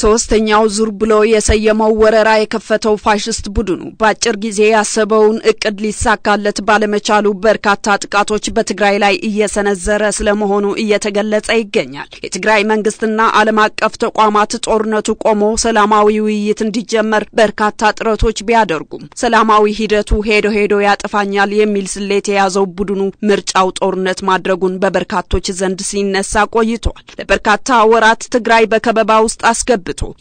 ሶስተኛው ዙር ብሎ የሰየመው ወረራ የከፈተው ፋሽስት ቡድኑ ባጭር ጊዜ ያሰበውን እቅድ ሊሳካለት ባለመቻሉ በርካታ ጥቃቶች በትግራይ ላይ እየሰነዘረ ስለመሆኑ እየተገለጸ ይገኛል። የትግራይ መንግስትና ዓለም አቀፍ ተቋማት ጦርነቱ ቆሞ ሰላማዊ ውይይት እንዲጀመር በርካታ ጥረቶች ቢያደርጉም ሰላማዊ ሂደቱ ሄዶ ያጠፋኛል የሚል ስሌት የያዘው ቡድኑ ምርጫው ጦርነት ማድረጉን በበርካቶች ዘንድ ሲነሳ ቆይቷል። ለበርካታ ወራት ትግራይ በከበባ ውስጥ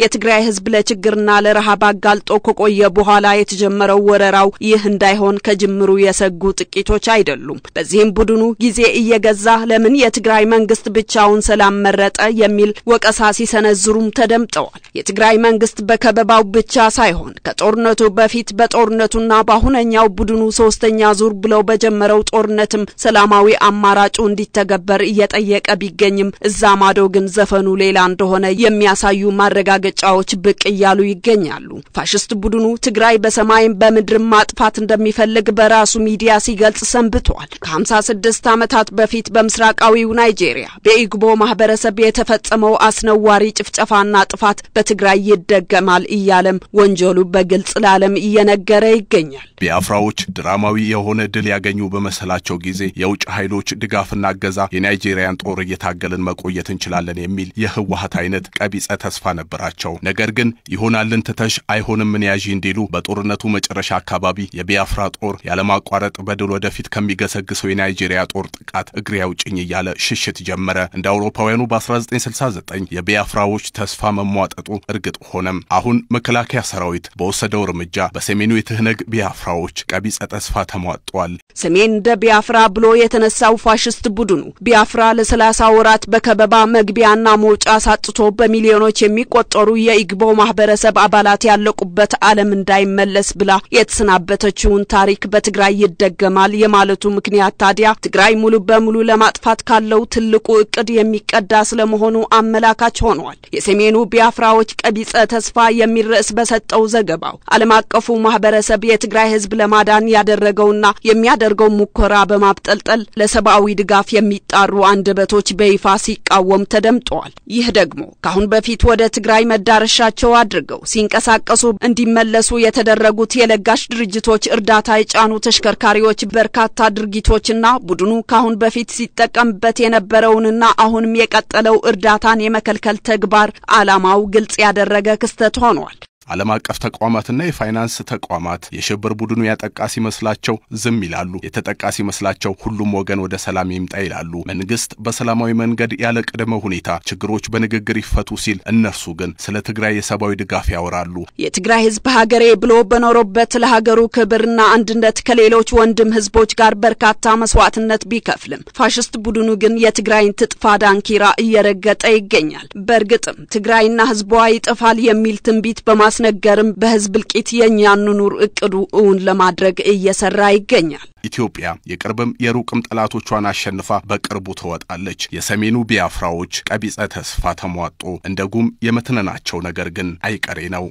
የትግራይ ህዝብ ለችግርና ለረሃብ አጋልጦ ቆየ በኋላ የተጀመረው ወረራው ይህ እንዳይሆን ከጅምሩ የሰጉ ጥቂቶች አይደሉም። በዚህም ቡድኑ ጊዜ እየገዛ ለምን የትግራይ መንግስት ብቻውን ሰላም መረጠ የሚል ወቀሳ ሲሰነዝሩም ተደምጠዋል። የትግራይ መንግስት በከበባው ብቻ ሳይሆን ከጦርነቱ በፊት በጦርነቱና ባሁነኛው ቡድኑ ሶስተኛ ዙር ብለው በጀመረው ጦርነትም ሰላማዊ አማራጩ እንዲተገበር እየጠየቀ ቢገኝም እዛማዶ ግን ዘፈኑ ሌላ እንደሆነ የሚያሳዩ ማረጋገጫዎች ብቅ ያሉ ይገኛሉ። ፋሽስት ቡድኑ ትግራይ በሰማይም በምድር ማጥፋት እንደሚፈልግ በራሱ ሚዲያ ሲገልጽ ሰንብቷል። ከ56 ዓመታት በፊት በምስራቃዊው ናይጄሪያ በኢግቦ ማህበረሰብ የተፈጸመው አስነዋሪ ጭፍጨፋና ጥፋት በትግራይ ይደገማል እያለም ወንጀሉ በግልጽ ለዓለም እየነገረ ይገኛል። ቢያፍራዎች ድራማዊ የሆነ ድል ያገኙ በመሰላቸው ጊዜ የውጭ ኃይሎች ድጋፍና ገዛ የናይጄሪያን ጦር እየታገለን መቆየት እንችላለን የሚል የህወሓት አይነት ቀቢጸ ተስፋ ነበራቸው። ነገር ግን ይሆናልን ተተሽ አይሆንም ምን ያጂ እንዲሉ በጦርነቱ መጨረሻ አካባቢ የቢያፍራ ጦር ያለማቋረጥ በደል ወደፊት ከሚገሰግሰው የናይጄሪያ ጦር ጥቃት እግሬ ያውጭኝ እያለ ሽሽት ጀመረ። እንደ አውሮፓውያኑ በ1969 የቢያፍራዎች ተስፋ መሟጠጡ እርግጥ ሆነም። አሁን መከላከያ ሰራዊት በወሰደው እርምጃ በሰሜኑ የትህነግ ቢያፍራዎች ቀቢጸ ተስፋ ተሟጧል። ሰሜን እንደ ቢያፍራ ብሎ የተነሳው ፋሽስት ቡድኑ ቢያፍራ ለ30 ወራት በከበባ መግቢያና መውጫ ሳጥቶ በሚሊዮኖች የሚቆጠሩ የኢግቦ ማህበረሰብ አባላት ያለቁበት ዓለም እንዳይመለስ ብላ የተሰናበተችውን ታሪክ በትግራይ ይደገማል የማለቱ ምክንያት ታዲያ ትግራይ ሙሉ በሙሉ ለማጥፋት ካለው ትልቁ እቅድ የሚቀዳ ስለመሆኑ አመላካች ሆኗል። የሰሜኑ ቢያፍራዎች ቀቢጸ ተስፋ የሚል ርዕስ በሰጠው ዘገባው ዓለም አቀፉ ማህበረሰብ የትግራይ ህዝብ ለማዳን ያደረገውና የሚያደርገው ሙከራ በማብጠልጠል ለሰብአዊ ድጋፍ የሚጣሩ አንደበቶች በይፋ ሲቃወም ተደምጧል። ይህ ደግሞ ካሁን በፊት ወደ ትግራይ መዳረሻቸው አድርገው ሲንቀሳቀሱ እንዲመለሱ የተደረጉት የለጋሽ ድርጅቶች እርዳታ የጫኑ ተሽከርካሪዎች በርካታ ድርጊቶችና ቡድኑ ካሁን በፊት ሲጠቀምበት የነበረውንና አሁንም የቀጠለው እርዳታን የመከልከል ተግባር ዓላማው ግልጽ ያደረገ ክስተት ሆኗል። ዓለም አቀፍ ተቋማትና የፋይናንስ ተቋማት የሽብር ቡድኑ ያጠቃሲ መስላቸው ዝም ይላሉ። የተጠቃሲ መስላቸው ሁሉም ወገን ወደ ሰላም ይምጣ ይላሉ። መንግስት በሰላማዊ መንገድ ያለ ቅድመ ሁኔታ ችግሮች በንግግር ይፈቱ ሲል እነርሱ ግን ስለ ትግራይ የሰብአዊ ድጋፍ ያወራሉ። የትግራይ ህዝብ ሀገሬ ብሎ በኖርበት ለሀገሩ ክብርና አንድነት ከሌሎች ወንድም ህዝቦች ጋር በርካታ መስዋዕትነት ቢከፍልም ፋሽስት ቡድኑ ግን የትግራይን ትጥፋ ዳንኪራ እየረገጠ ይገኛል። በርግጥም ትግራይና ህዝቧ ይጥፋል የሚል ትንቢት ነገርም በህዝብ ልቂት የኛኑ ኑር እቅዱ እውን ለማድረግ እየሰራ ይገኛል። ኢትዮጵያ የቅርብም የሩቅም ጠላቶቿን አሸንፋ በቅርቡ ተወጣለች። የሰሜኑ ቢያፍራዎች ቀቢጸ ተስፋ ተሟጦ እንደጉም የመተነናቸው ነገር ግን አይቀሬ ነው።